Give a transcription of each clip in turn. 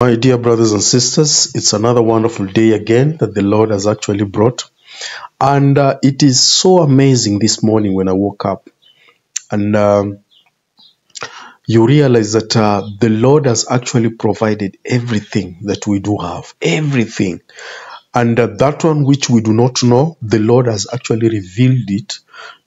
My dear brothers and sisters, it's another wonderful day again that the Lord has actually brought. And it is so amazing this morning when I woke up. And you realize that the Lord has actually provided everything that we do have. Everything. And that one which we do not know, the Lord has actually revealed it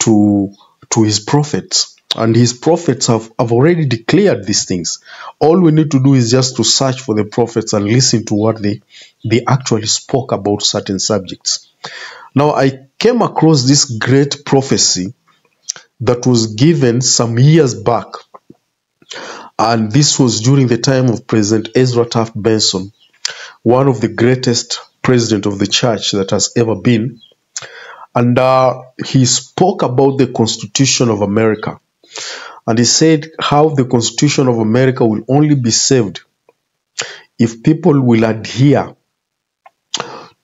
to his prophets. And his prophets have already declared these things. All we need to do is just to search for the prophets and listen to what they actually spoke about certain subjects. Now, I came across this great prophecy that was given some years back. And this was during the time of President Ezra Taft Benson, one of the greatest presidents of the church that has ever been. And he spoke about the Constitution of America. And he said how the Constitution of America will only be saved if people will adhere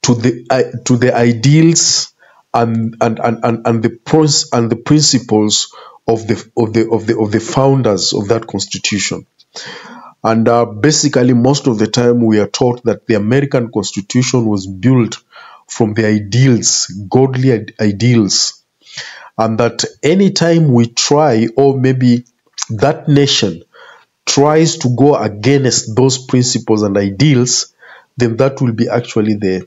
to the ideals and the principles of the founders of that Constitution. And basically, most of the time, we are taught that the American Constitution was built from the ideals, godly ideals. And that any time we try, or maybe that nation tries to go against those principles and ideals, then that will be actually the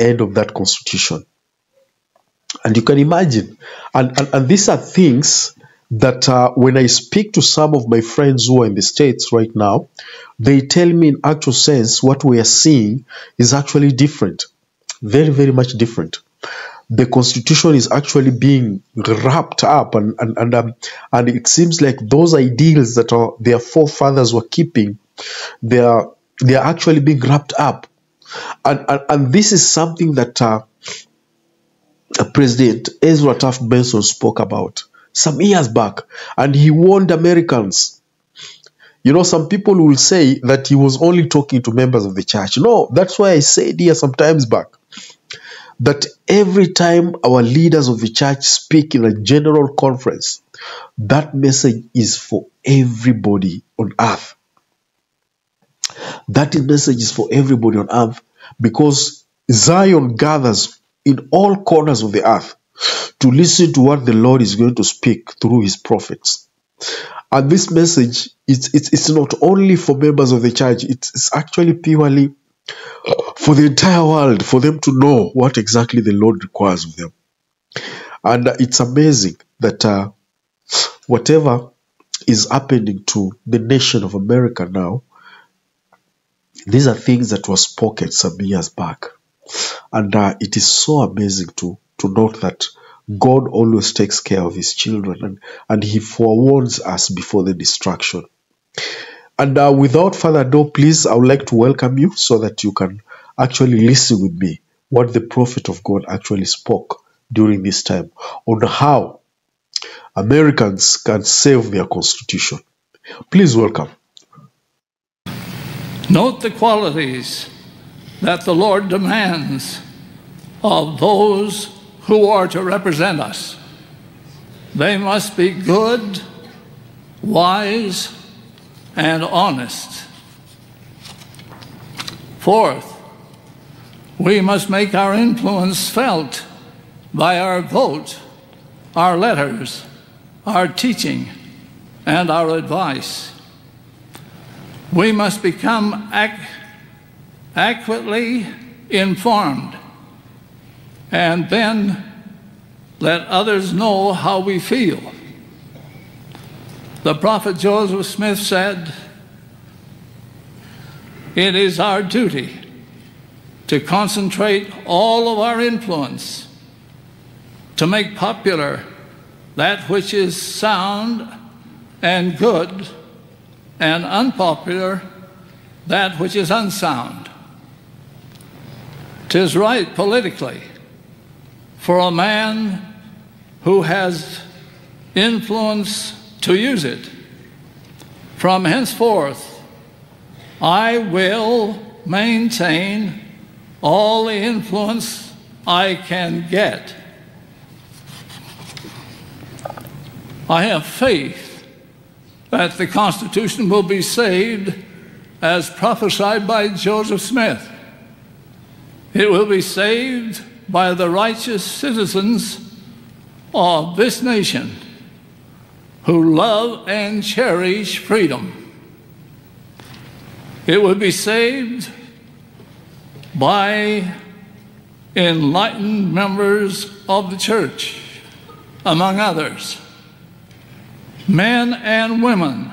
end of that constitution. And you can imagine. And these are things that when I speak to some of my friends who are in the States right now, they tell me in actual sense what we are seeing is actually different. Very, very much different. The Constitution is actually being wrapped up, and it seems like those ideals that their forefathers were keeping, they are actually being wrapped up, and this is something that President Ezra Taft Benson spoke about some years back, and he warned Americans. You know, some people will say that he was only talking to members of the church. No, that's why I said here some times back that every time our leaders of the church speak in a general conference, that message is for everybody on earth. That message is for everybody on earth, because Zion gathers in all corners of the earth to listen to what the Lord is going to speak through his prophets. And this message, it's not only for members of the church, it's actually purely for the entire world, for them to know what exactly the Lord requires of them. And it's amazing that whatever is happening to the nation of America now, these are things that were spoken some years back. And it is so amazing to note that God always takes care of his children, and he forewarns us before the destruction. And without further ado, please, I would like to welcome you so that you can actually listen with me what the prophet of God actually spoke during this time on how Americans can save their constitution. Please welcome. Note the qualities that the Lord demands of those who are to represent us. They must be good, wise, and honest. Fourth, we must make our influence felt by our vote, our letters, our teaching, and our advice. We must become accurately informed, and then let others know how we feel. The prophet Joseph Smith said, "It is our duty to concentrate all of our influence to make popular that which is sound and good, and unpopular that which is unsound. 'Tis right politically for a man who has influence to use it. From henceforth, I will maintain all the influence I can get. I have faith that the Constitution will be saved as prophesied by Joseph Smith. It will be saved by the righteous citizens of this nation who love and cherish freedom. It will be saved by enlightened members of the church, among others, men and women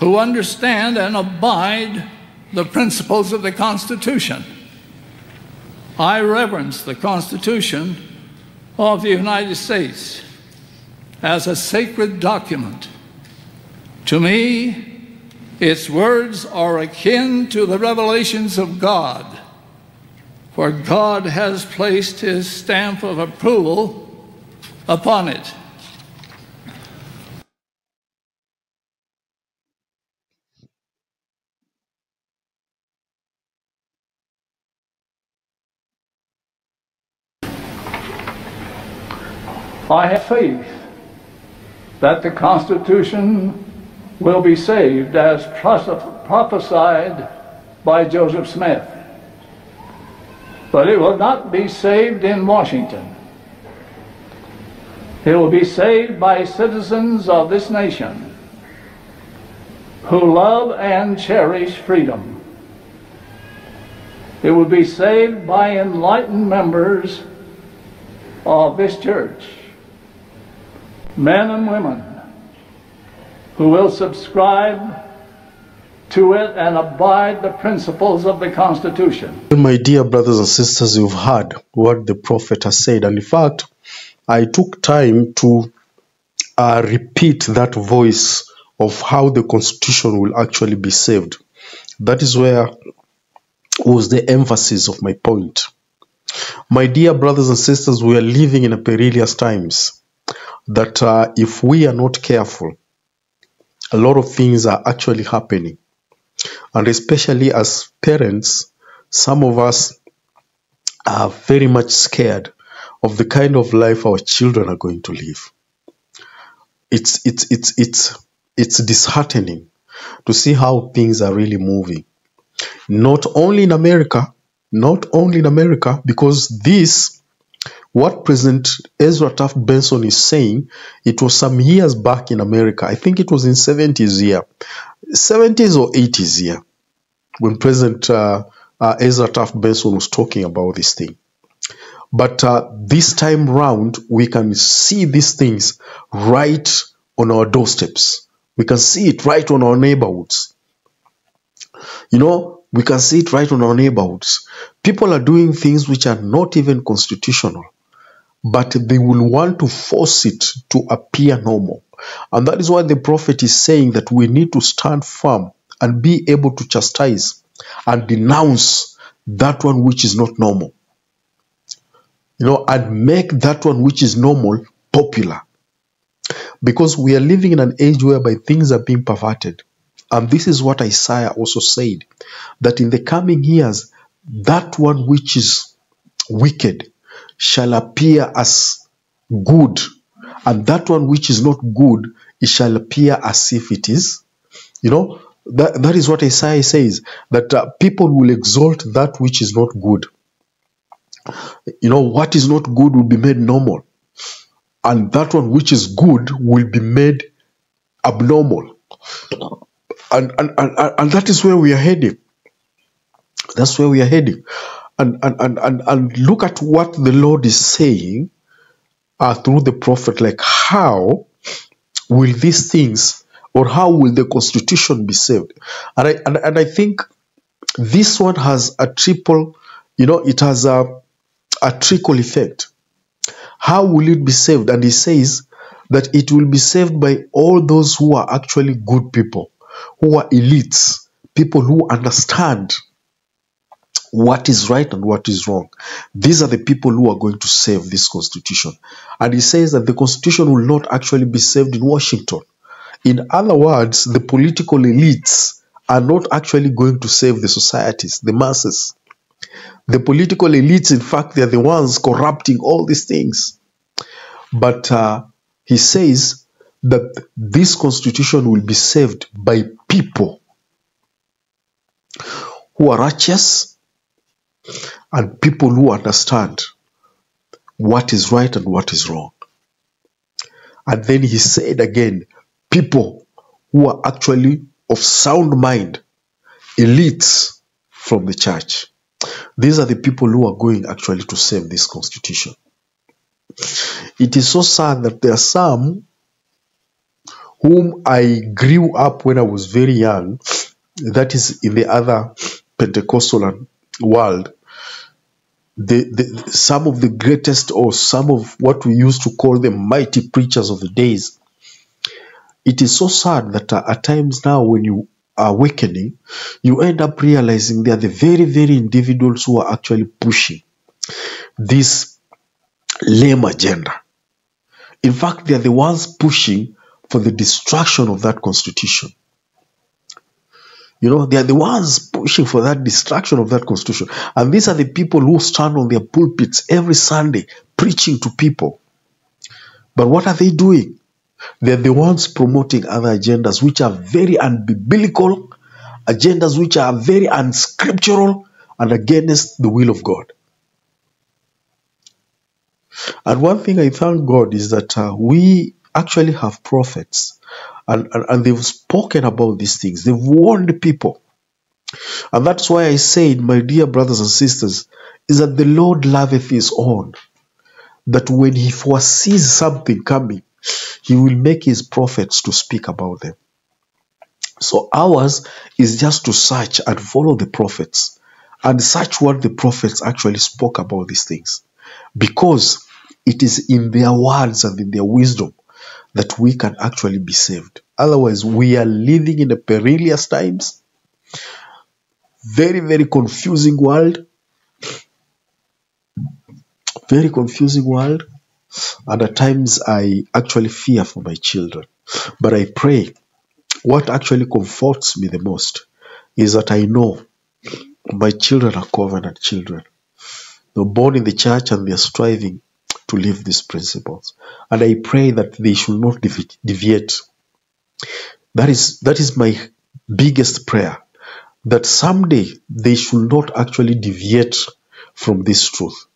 who understand and abide the principles of the Constitution. I reverence the Constitution of the United States as a sacred document. To me, its words are akin to the revelations of God, for God has placed His stamp of approval upon it. I have faith that the Constitution will be saved as prophesied by Joseph Smith. But it will not be saved in Washington. It will be saved by citizens of this nation who love and cherish freedom. It will be saved by enlightened members of this church, men and women who will subscribe to it and abide the principles of the Constitution. My dear brothers and sisters, you've heard what the prophet has said, and in fact, I took time to repeat that voice of how the Constitution will actually be saved. That is where was the emphasis of my point. My dear brothers and sisters, we are living in a perilous times, that if we are not careful, a lot of things are actually happening. And especially as parents, some of us are very much scared of the kind of life our children are going to live. It's disheartening to see how things are really moving. Not only in America, not only in America, because this, what President Ezra Taft Benson is saying, it was some years back in America. I think it was in 70s or 80s year, when President Ezra Taft Benson was talking about this thing. But this time round, we can see these things right on our doorsteps. We can see it right on our neighborhoods. You know, we can see it right on our neighborhoods. People are doing things which are not even constitutional, but they will want to force it to appear normal. And that is why the prophet is saying that we need to stand firm and be able to chastise and denounce that one which is not normal. You know, and make that one which is normal popular. Because we are living in an age whereby things are being perverted. And this is what Isaiah also said, that in the coming years, that one which is wicked shall appear as good, and that one which is not good, it shall appear as if it is. You know, that is what Isaiah says, that people will exalt that which is not good. You know, what is not good will be made normal, and that one which is good will be made abnormal. And that is where we are heading. That's where we are heading. And look at what the Lord is saying through the prophet, like how will these things, or how will the Constitution be saved? And I think this one has a triple, you know, it has a trickle effect. How will it be saved? And he says that it will be saved by all those who are actually good people, who are elites, people who understand what is right and what is wrong. These are the people who are going to save this Constitution. And he says that the Constitution will not actually be saved in Washington. In other words, the political elites are not actually going to save the societies, the masses. The political elites, in fact, they are the ones corrupting all these things. But he says that this Constitution will be saved by people who are righteous and people who understand what is right and what is wrong. And then he said again, people who are actually of sound mind, elites from the church. These are the people who are going actually to save this constitution. It is so sad that there are some whom I grew up when I was very young, that is in the other Pentecostal world, some of the greatest, or some of what we used to call the mighty preachers of the days. It is so sad that at times now when you are awakening, you end up realizing they are the very, very individuals who are actually pushing this lame agenda. In fact, they are the ones pushing for the destruction of that constitution. You know, they are the ones pushing for that destruction of that constitution. And these are the people who stand on their pulpits every Sunday preaching to people. But what are they doing? They are the ones promoting other agendas which are very unbiblical, agendas which are very unscriptural and against the will of God. And one thing I thank God is that we actually have prophets, and they've spoken about these things. They've warned people. And that's why I said, my dear brothers and sisters, is that the Lord loveth his own, that when he foresees something coming, he will make his prophets to speak about them. So ours is just to search and follow the prophets and search what the prophets actually spoke about these things, because it is in their words and in their wisdom that we can actually be saved. Otherwise, we are living in a perilous times, very, very confusing world, and at times I actually fear for my children. But I pray, what actually comforts me the most is that I know my children are covenant children. They're born in the church and they're striving to live these principles, and I pray that they should not deviate. That is my biggest prayer, that someday they should not actually deviate from this truth,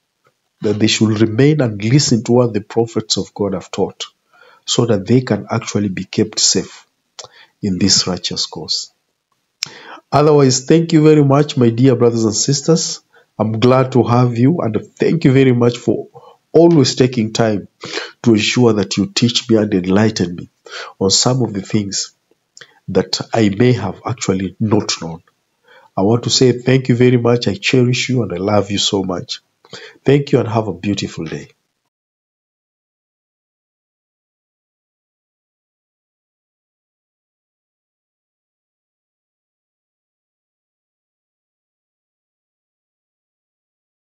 that they should remain and listen to what the prophets of God have taught, so that they can actually be kept safe in this righteous cause. Otherwise, thank you very much, my dear brothers and sisters. I'm glad to have you, and thank you very much for always taking time to ensure that you teach me and enlighten me on some of the things that I may have actually not known. I want to say thank you very much. I cherish you and I love you so much. Thank you and have a beautiful day.